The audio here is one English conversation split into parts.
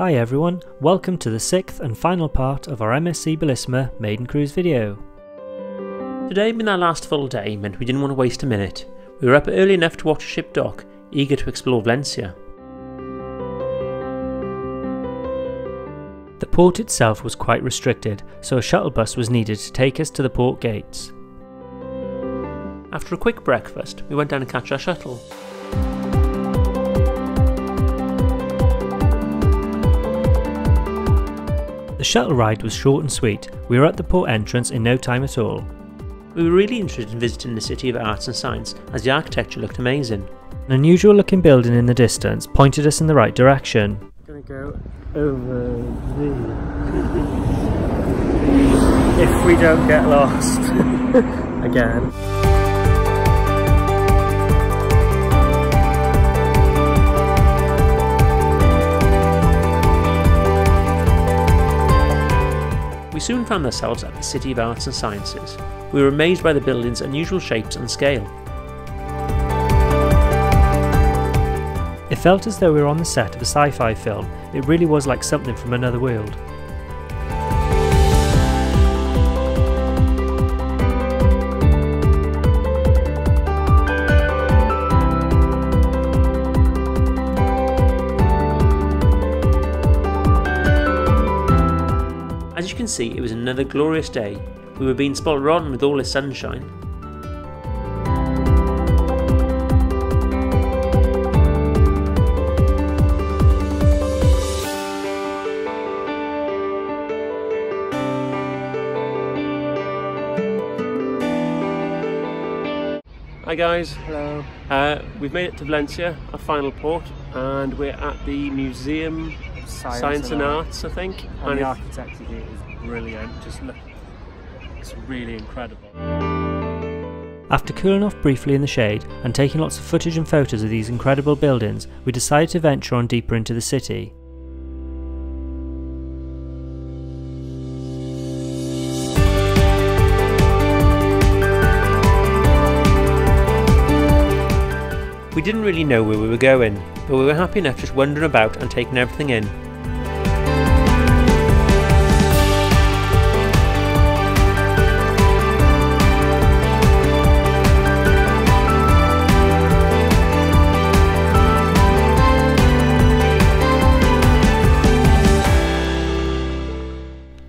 Hi everyone, welcome to the 6th and final part of our MSC Bellissima maiden cruise video. Today being our last full day meant we didn't want to waste a minute. We were up early enough to watch a ship dock, eager to explore Valencia. The port itself was quite restricted, so a shuttle bus was needed to take us to the port gates. After a quick breakfast, we went down and catch our shuttle. The shuttle ride was short and sweet. We were at the port entrance in no time at all. We were really interested in visiting the City of Arts and Sciences as the architecture looked amazing. An unusual looking building in the distance pointed us in the right direction. I'm gonna go over the... if we don't get lost again. We soon found ourselves at the City of Arts and Sciences. We were amazed by the building's unusual shapes and scale. It felt as though we were on the set of a sci-fi film. It really was like something from another world. As you can see, it was another glorious day. We were being spot on with all this sunshine. Hi guys. Hello. We've made it to Valencia, our final port, and we're at the Museum Science and Arts, I think. And the architecture here is brilliant. Just look, it's really incredible. After cooling off briefly in the shade and taking lots of footage and photos of these incredible buildings, we decided to venture on deeper into the city. We didn't really know where we were going, but we were happy enough just wandering about and taking everything in.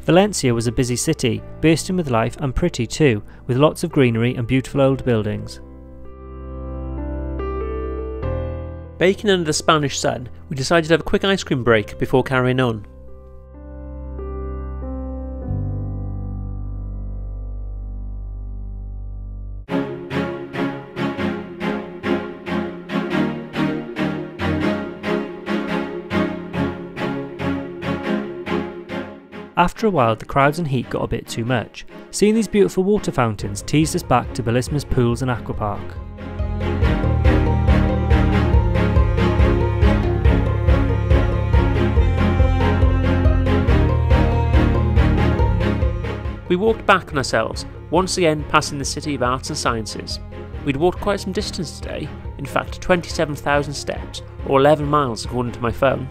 Valencia was a busy city, bursting with life and pretty too, with lots of greenery and beautiful old buildings. Baking under the Spanish sun, we decided to have a quick ice cream break before carrying on. After a while, the crowds and heat got a bit too much. Seeing these beautiful water fountains teased us back to Bellissima's pools and aquapark. We walked back on ourselves, once again passing the City of Arts and Sciences. We'd walked quite some distance today, in fact 27,000 steps, or 11 miles according to my phone.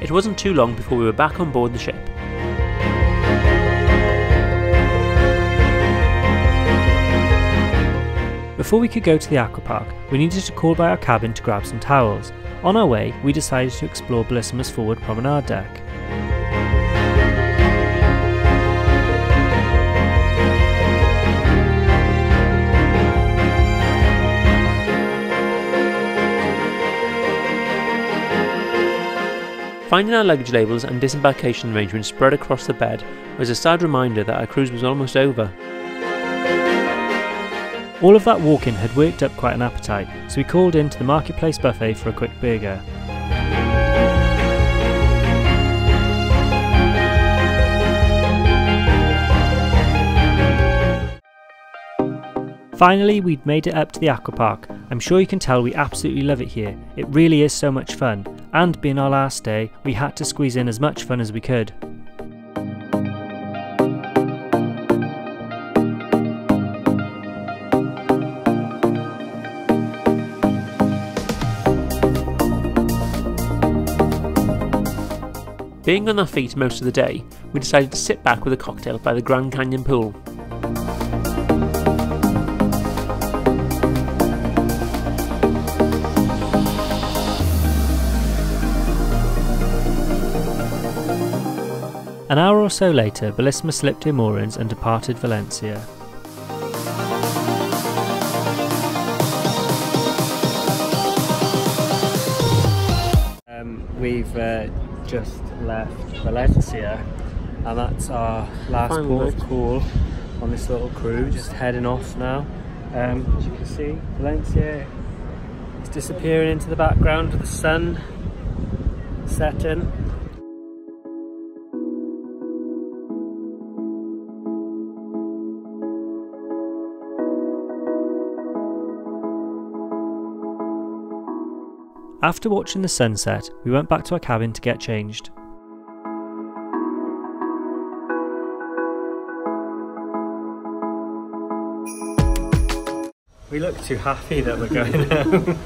It wasn't too long before we were back on board the ship. Before we could go to the aquapark, we needed to call by our cabin to grab some towels. On our way, we decided to explore Bellissima's forward promenade deck. Finding our luggage labels and disembarkation arrangements spread across the bed was a sad reminder that our cruise was almost over. All of that walking had worked up quite an appetite, so we called in to the Marketplace Buffet for a quick burger. Finally, we'd made it up to the aquapark I'm sure you can tell we absolutely love it here. It really is so much fun, and being our last day, we had to squeeze in as much fun as we could. Being on our feet most of the day, we decided to sit back with a cocktail by the Grand Canyon pool. An hour or so later, Bellissima slipped her moorings and departed Valencia. We've just left Valencia, and that's our last port of call on this little crew, just heading off now. As you can see, Valencia is disappearing into the background of the sun setting. After watching the sunset, we went back to our cabin to get changed. We look too happy that we're going home.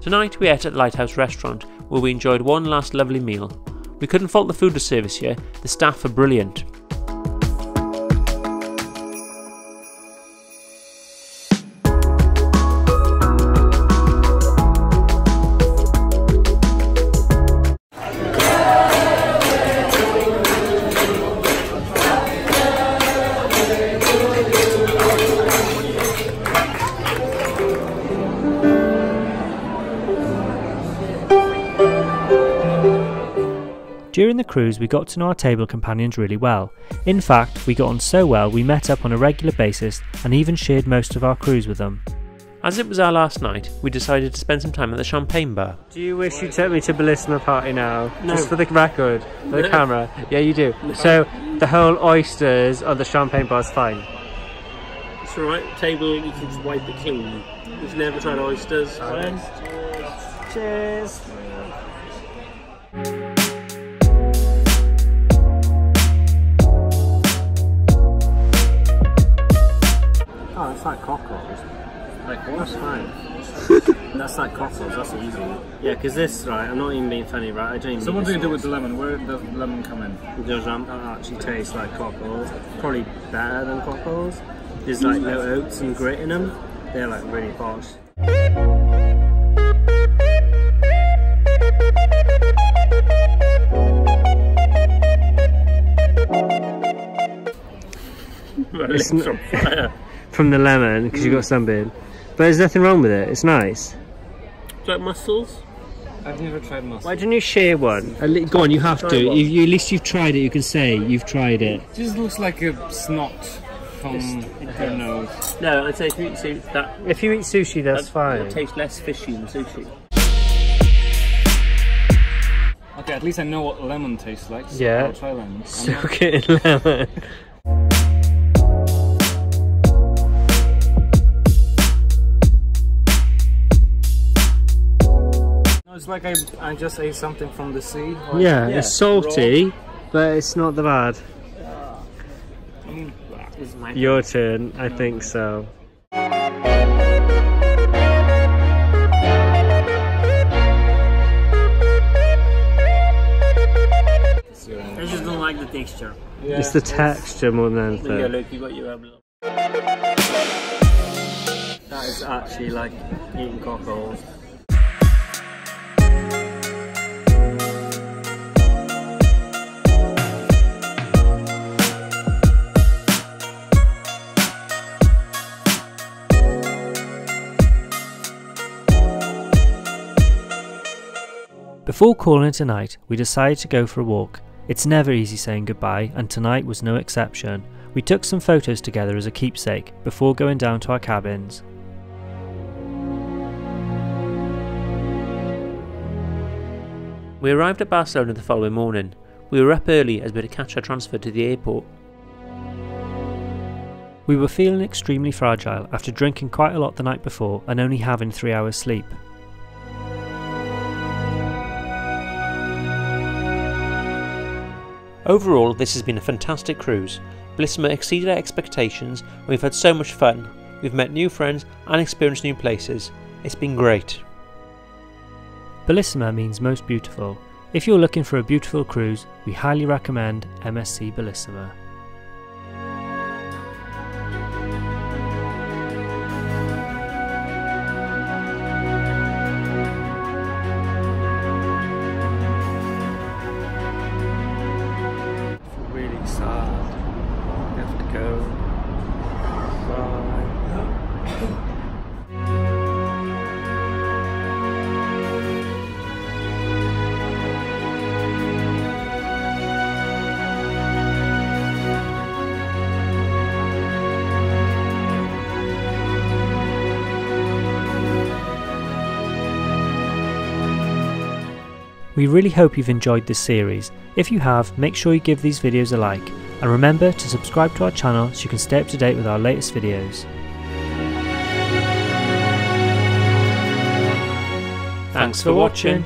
Tonight we ate at the Lighthouse Restaurant, where we enjoyed one last lovely meal. We couldn't fault the food service here, the staff are brilliant. During the cruise, we got to know our table companions really well. In fact, we got on so well we met up on a regular basis and even shared most of our cruise with them. As it was our last night, we decided to spend some time at the champagne bar. Do you wish you took me to Bellissima party now? No. Just for the record, for the camera. Yeah, you do. No. So, the whole oysters on the champagne bar is fine. It's alright, table, you can just wipe it clean. We've never tried oysters. Cheers. Cheers. Oh, that's like cockles. Like what? That's fine. That's like cockles, that's an easy one. Yeah, because this, right, I'm not even being funny, right? I don't even. So what do you do with the lemon? Where does the lemon come in? The lemon actually tastes like cockles. Probably better than cockles. There's like no oats and grit in them. They're like really posh. It's on fire. From the lemon, because you've got sunburn. But there's nothing wrong with it, it's nice. It's like mussels? I've never tried mussels. Why didn't you share one? Go on, you have to. You, at least you've tried it, you can say you've tried it. It just looks like a snot from her nose. No, I'd say if you eat sushi, that's fine. It tastes less fishy than sushi. Okay, at least I know what lemon tastes like. So yeah. I'll try lemon. Soak it in lemon. It's like I just ate something from the sea. Like, yeah, it's salty, but it's not that bad. Your turn, I think so. I just don't like the texture. Yeah, it's the texture more than anything. Yeah, look, you got your that is actually like eating cockles. Before calling it a night, we decided to go for a walk. It's never easy saying goodbye, and tonight was no exception. We took some photos together as a keepsake before going down to our cabins. We arrived at Barcelona the following morning. We were up early as we had to catch our transfer to the airport. We were feeling extremely fragile after drinking quite a lot the night before and only having 3 hours sleep. Overall, this has been a fantastic cruise. Bellissima exceeded our expectations and we've had so much fun. We've met new friends and experienced new places. It's been great. Bellissima means most beautiful. If you're looking for a beautiful cruise, we highly recommend MSC Bellissima. We really hope you've enjoyed this series. If you have, make sure you give these videos a like, and remember to subscribe to our channel so you can stay up to date with our latest videos. Thanks for watching.